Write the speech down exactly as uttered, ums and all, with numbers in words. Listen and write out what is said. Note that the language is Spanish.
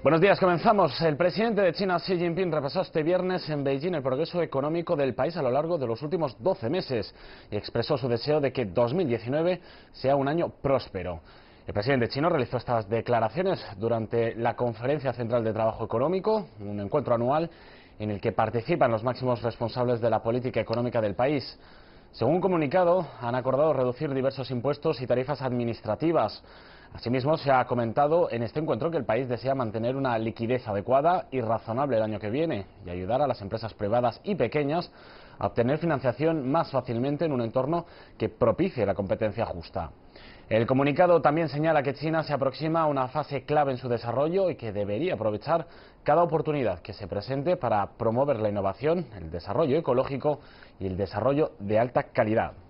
Buenos días, comenzamos. El presidente de China, Xi Jinping, repasó este viernes en Beijing el progreso económico del país a lo largo de los últimos doce meses y expresó su deseo de que dos mil diecinueve sea un año próspero. El presidente chino realizó estas declaraciones durante la Conferencia Central de Trabajo Económico, un encuentro anual en el que participan los máximos responsables de la política económica del país. Según un comunicado, han acordado reducir diversos impuestos y tarifas administrativas. Asimismo, se ha comentado en este encuentro que el país desea mantener una liquidez adecuada y razonable el año que viene y ayudar a las empresas privadas y pequeñas a obtener financiación más fácilmente en un entorno que propicie la competencia justa. El comunicado también señala que China se aproxima a una fase clave en su desarrollo y que debería aprovechar cada oportunidad que se presente para promover la innovación, el desarrollo ecológico y el desarrollo de alta calidad.